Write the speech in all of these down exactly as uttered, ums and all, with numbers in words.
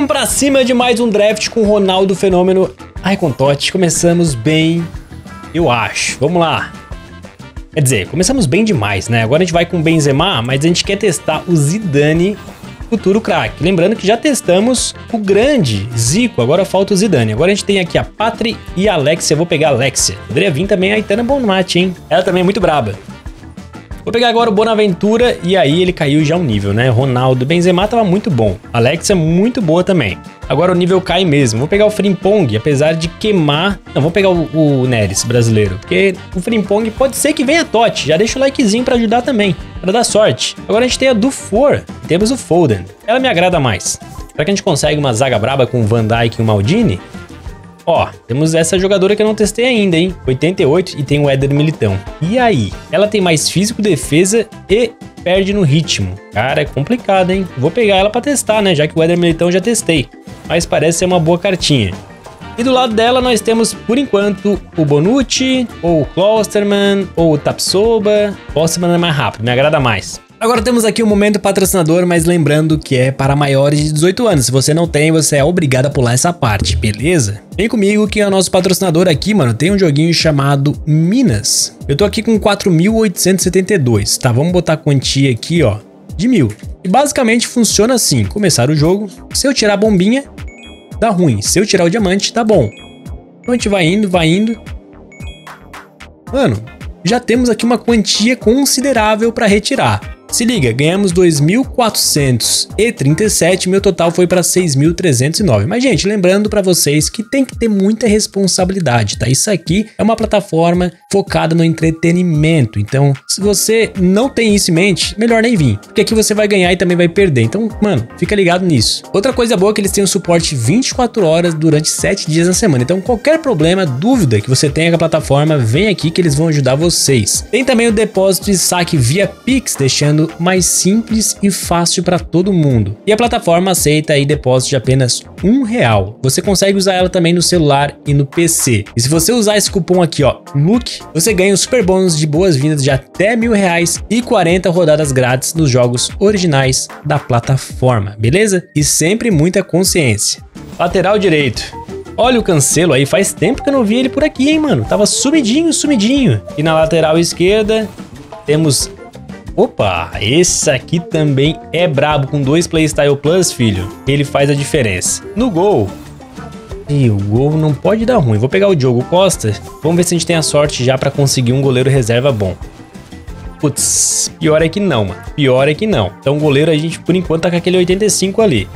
Vamos pra cima de mais um draft com o Ronaldo Fenômeno. Ai, com Totti, começamos bem, eu acho. Vamos lá. Quer dizer, começamos bem demais, né? Agora a gente vai com o Benzema, mas a gente quer testar o Zidane, futuro craque. Lembrando que já testamos o grande Zico, agora falta o Zidane. Agora a gente tem aqui a Patri e a Alexia. Eu vou pegar a Alexia. Poderia vir também a Itana Bonnati, hein? Ela também é muito braba. Vou pegar agora o Bonaventura e aí ele caiu já um nível, né? Ronaldo, Benzema tava muito bom. Alexia muito boa também. Agora o nível cai mesmo. Vou pegar o Frimpong, apesar de queimar... Não, vou pegar o, o Neres brasileiro, porque o Frimpong pode ser que venha Totti. Já deixa o likezinho pra ajudar também, pra dar sorte. Agora a gente tem a do For e temos o Foden. Ela me agrada mais. Será que a gente consegue uma zaga braba com o Van Dijk e o Maldini? Ó, temos essa jogadora que eu não testei ainda, hein? oitenta e oito e tem o Éder Militão. E aí? Ela tem mais físico, defesa e perde no ritmo. Cara, é complicado, hein? Vou pegar ela pra testar, né? Já que o Éder Militão eu já testei. Mas parece ser uma boa cartinha. E do lado dela nós temos, por enquanto, o Bonucci, ou o Klosterman, ou o Tapsoba. Klosterman é mais rápido, me agrada mais. Agora temos aqui o momento patrocinador, mas lembrando que é para maiores de dezoito anos. Se você não tem, você é obrigado a pular essa parte, beleza? Vem comigo que é o nosso patrocinador aqui, mano. Tem um joguinho chamado Minas. Eu tô aqui com quatro mil oitocentos e setenta e dois, tá? Vamos botar a quantia aqui, ó, de mil. E basicamente funciona assim. Começar o jogo, se eu tirar a bombinha, dá ruim. Se eu tirar o diamante, tá bom. Então a gente vai indo, vai indo. Mano, já temos aqui uma quantia considerável para retirar. Se liga, ganhamos dois mil quatrocentos e trinta e sete, meu total foi para seis mil trezentos e nove. Mas, gente, lembrando para vocês que tem que ter muita responsabilidade, tá? Isso aqui é uma plataforma focada no entretenimento. Então, se você não tem isso em mente, melhor nem vir, porque aqui você vai ganhar e também vai perder. Então, mano, fica ligado nisso. Outra coisa boa é que eles têm um suporte vinte e quatro horas durante sete dias na semana. Então, qualquer problema, dúvida que você tenha com a plataforma, vem aqui que eles vão ajudar vocês. Tem também o depósito e saque via Pix, deixando mais simples e fácil para todo mundo. E a plataforma aceita aí depósito de apenas um real. Você consegue usar ela também no celular e no P C. E se você usar esse cupom aqui, ó, Luke, você ganha um super bônus de boas-vindas de até mil reais e quarenta rodadas grátis nos jogos originais da plataforma, beleza? E sempre muita consciência. Lateral direito. Olha o Cancelo aí, faz tempo que eu não vi ele por aqui, hein, mano? Tava sumidinho, sumidinho. E na lateral esquerda temos... Opa, esse aqui também é brabo, com dois Playstyle Plus, filho. Ele faz a diferença. No gol. E o gol não pode dar ruim. Vou pegar o Diogo Costa. Vamos ver se a gente tem a sorte já pra conseguir um goleiro reserva bom. Putz, pior é que não, mano. Pior é que não. Então o goleiro a gente, por enquanto, tá com aquele oitenta e cinco ali.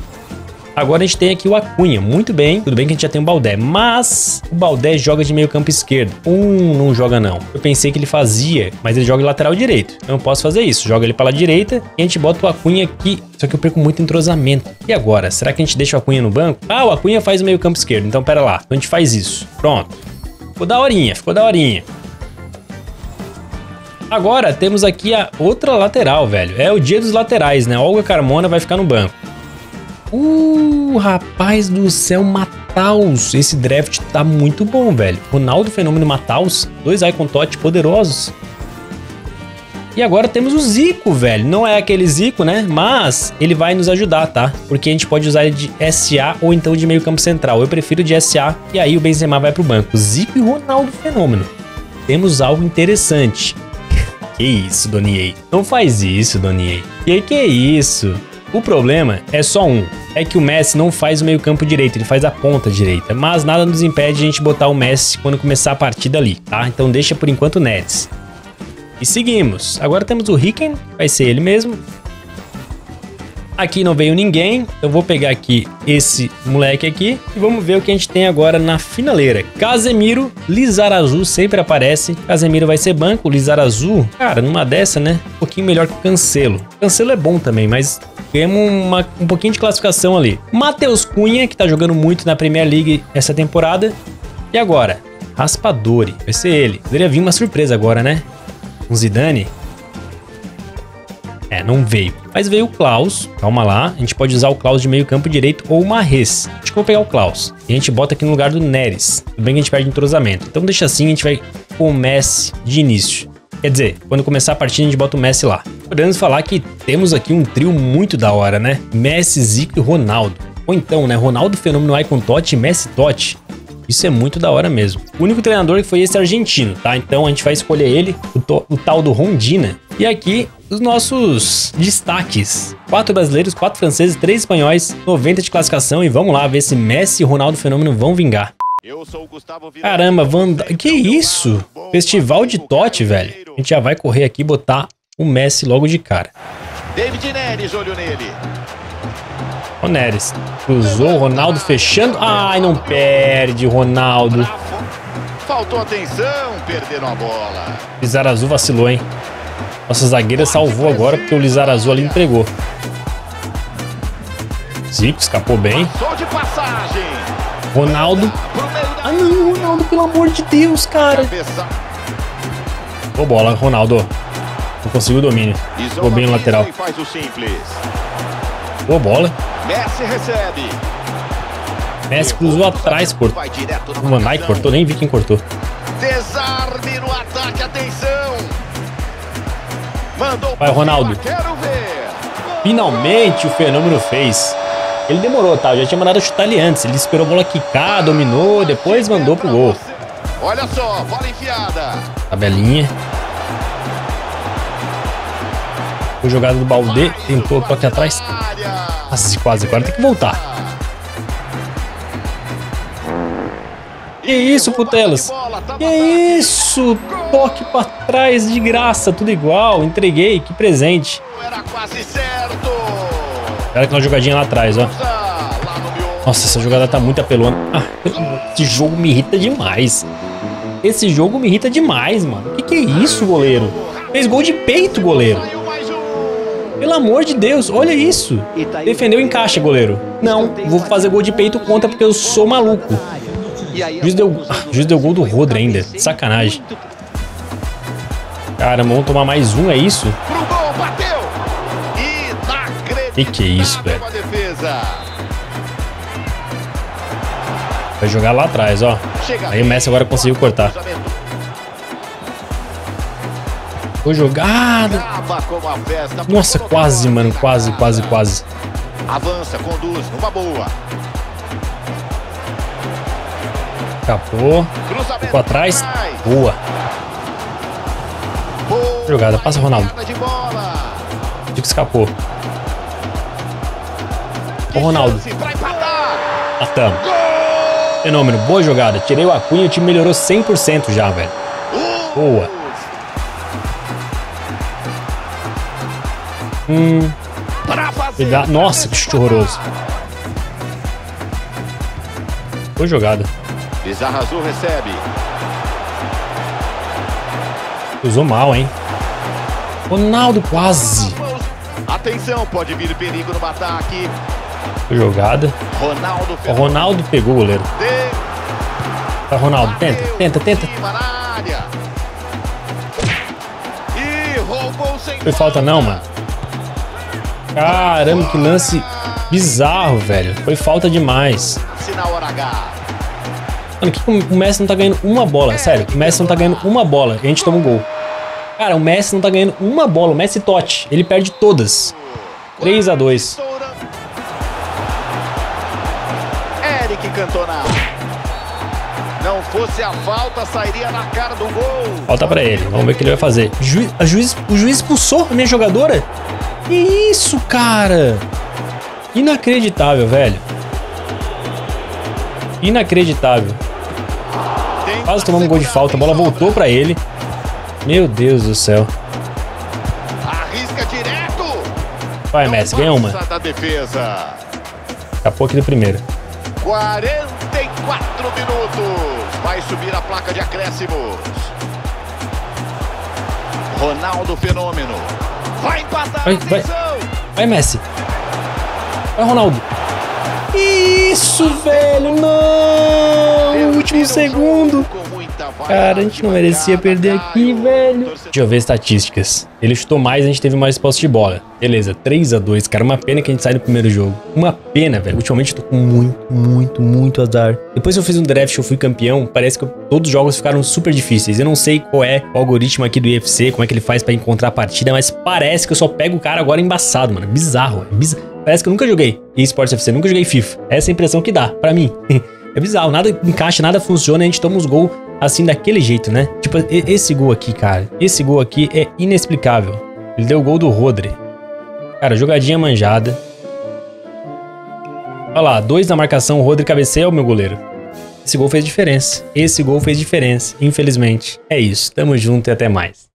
Agora a gente tem aqui o Acuña, muito bem. Tudo bem que a gente já tem o Baldé, mas o Baldé joga de meio campo esquerdo. Um não joga não. Eu pensei que ele fazia, mas ele joga lateral direito. Então eu posso fazer isso, joga ele para a direita e a gente bota o Acuña aqui. Só que eu perco muito entrosamento. E agora? Será que a gente deixa o Acuña no banco? Ah, o Acuña faz o meio campo esquerdo, então pera lá. Então a gente faz isso. Pronto. Ficou da horinha, ficou da horinha. Agora temos aqui a outra lateral, velho. É o dia dos laterais, né? Olga Carmona vai ficar no banco. Uh, rapaz do céu, Matthäus. Esse draft tá muito bom, velho. Ronaldo Fenômeno, Matthäus. Dois Icon Totti poderosos. E agora temos o Zico, velho. Não é aquele Zico, né? Mas ele vai nos ajudar, tá? Porque a gente pode usar ele de S A ou então de meio campo central. Eu prefiro de S A. E aí o Benzema vai pro banco. Zico e Ronaldo Fenômeno. Temos algo interessante. Que isso, Donier. Não faz isso, Donier. Que que é isso? O problema é só um, é que o Messi não faz o meio campo direito, ele faz a ponta direita, mas nada nos impede de a gente botar o Messi quando começar a partida ali, tá? Então deixa por enquanto o Neres. E seguimos, agora temos o Ricken, vai ser ele mesmo. Aqui não veio ninguém, eu vou pegar aqui esse moleque aqui e vamos ver o que a gente tem agora na finaleira. Casemiro, Lizarazu sempre aparece, Casemiro vai ser banco, Lizarazu, cara, numa dessa, né? Um pouquinho melhor que o Cancelo. Cancelo é bom também, mas... Temos uma, um pouquinho de classificação ali. Matheus Cunha, que tá jogando muito na Premier League essa temporada. E agora? Raspadori. Vai ser ele. Poderia vir uma surpresa agora, né? Um Zidane. É, não veio. Mas veio o Klaus. Calma lá. A gente pode usar o Klaus de meio campo direito ou o Mahrez. Acho que eu vou pegar o Klaus. E a gente bota aqui no lugar do Neres. Tudo bem que a gente perde entrosamento. Então deixa assim, a gente vai com o Messi de início. Quer dizer, quando começar a partida a gente bota o Messi lá. Podemos falar que temos aqui um trio muito da hora, né? Messi, Zico e Ronaldo. Ou então, né, Ronaldo Fenômeno vai com Totti e Messi Totti. Isso é muito da hora mesmo. O único treinador que foi esse argentino, tá? Então a gente vai escolher ele, o, to, o tal do Rondina. E aqui os nossos destaques. Quatro brasileiros, quatro franceses, três espanhóis, noventa de classificação. E vamos lá ver se Messi e Ronaldo Fenômeno vão vingar. Eu sou o Gustavo Vila... Caramba, Van Dijk... Que isso? Festival de Totti, velho. A gente já vai correr aqui e botar o Messi logo de cara. David Neres, olho nele. O Neres. Cruzou o Ronaldo fechando. Ai, não perde, Ronaldo. Faltou atenção, perderam a bola. Lizarazu vacilou, hein? Nossa zagueira salvou agora porque o Lizarazu ali entregou. Zico escapou bem. Ronaldo. Ah não, Ronaldo, pelo amor de Deus, cara. Boa bola, Ronaldo. Não conseguiu o domínio. Ficou bem no lateral. Boa bola. Messi recebe. Messi cruzou atrás, cortou. O Van Dijk cortou, nem vi quem cortou. Desarme no ataque, atenção. Mandou. Vai, Ronaldo. Finalmente o Fenômeno fez. Ele demorou, tá? Eu já tinha mandado chutar ele antes. Ele esperou a bola quicar, dominou, depois mandou pro gol. Olha só, bola enfiada. Tabelinha. Foi jogada do Baldé, tentou o toque atrás. Nossa, quase, agora tem que voltar. Que isso, Putelas? Que isso? Toque pra trás de graça, tudo igual. Entreguei, que presente. Era quase certo. Era aquela jogadinha lá atrás, ó. Nossa, essa jogada tá muito apelona. Ah, esse jogo me irrita demais. Esse jogo me irrita demais, mano. Que que é isso, goleiro? Fez gol de peito, goleiro. Pelo amor de Deus, olha isso. Defendeu em caixa, goleiro. Não, vou fazer gol de peito contra porque eu sou maluco. Juiz deu, ah, juiz deu gol do Rodri ainda. Sacanagem. Cara, vamos tomar mais um, é isso? Que que é isso, velho? Vai jogar lá atrás, ó. Aí o Messi agora conseguiu cortar. Foi jogada. Nossa, quase, mano. Quase, quase, quase. Avança, conduz, numa boa. Escapou. Ficou atrás. Boa. Jogada. Passa, Ronaldo. Dico escapou. O Ronaldo. Matamos. Fenômeno, boa jogada. Tirei o Acuña e o time melhorou cem por cento já, velho. Boa. Hum. Nossa, que chute horroroso. Boa jogada. Lizarazu recebe. Usou mal, hein? Ronaldo quase. Atenção, pode vir perigo no ataque. Jogada. Ronaldo, o Ronaldo pegou o goleiro. De... Tá, Ronaldo, tenta, tenta, tenta. Não foi falta não, mano. Caramba, que lance bizarro, velho. Foi falta demais. Mano, que o Messi não tá ganhando uma bola, sério. O Messi não tá ganhando uma bola e a gente toma um gol. Cara, o Messi não tá ganhando uma bola. O Messi Totti, ele perde todas. três a dois. Não fosse a falta, sairia na cara do gol. Falta pra ele, vamos ver o que ele vai fazer. Ju, a juiz, o juiz expulsou a minha jogadora? Que isso, cara? Inacreditável, velho. Inacreditável. Quase tomamos um gol de falta, a bola voltou pra ele. Meu Deus do céu. Arrisca direto. Vai, Messi, ganha uma. Escapou aqui do primeiro. quarenta e quatro minutos. Vai subir a placa de acréscimos. Ronaldo Fenômeno. Vai empatar. Vai, vai. Vai, Messi. Vai, Ronaldo. Isso, velho. Não. No último segundo. Cara, a gente não merecia perder aqui, velho. Deixa eu ver estatísticas. Ele chutou mais, a gente teve mais posse de bola. Beleza, três a dois, cara. Uma pena que a gente sai no primeiro jogo. Uma pena, velho. Ultimamente eu tô com muito, muito, muito azar. Depois que eu fiz um draft, eu fui campeão. Parece que eu, todos os jogos ficaram super difíceis. Eu não sei qual é o algoritmo aqui do U F C, como é que ele faz pra encontrar a partida, mas parece que eu só pego o cara agora embaçado, mano. Bizarro, é bizarro. Parece que eu nunca joguei eSports F C, nunca joguei FIFA. Essa é a impressão que dá, pra mim. É bizarro, nada encaixa, nada funciona, a gente toma uns gols assim daquele jeito, né? Tipo, esse gol aqui, cara, esse gol aqui é inexplicável. Ele deu o gol do Rodri. Cara, jogadinha manjada. Olha lá, dois na marcação, o Rodri cabeceia, o meu goleiro. Esse gol fez diferença, esse gol fez diferença, infelizmente. É isso, tamo junto e até mais.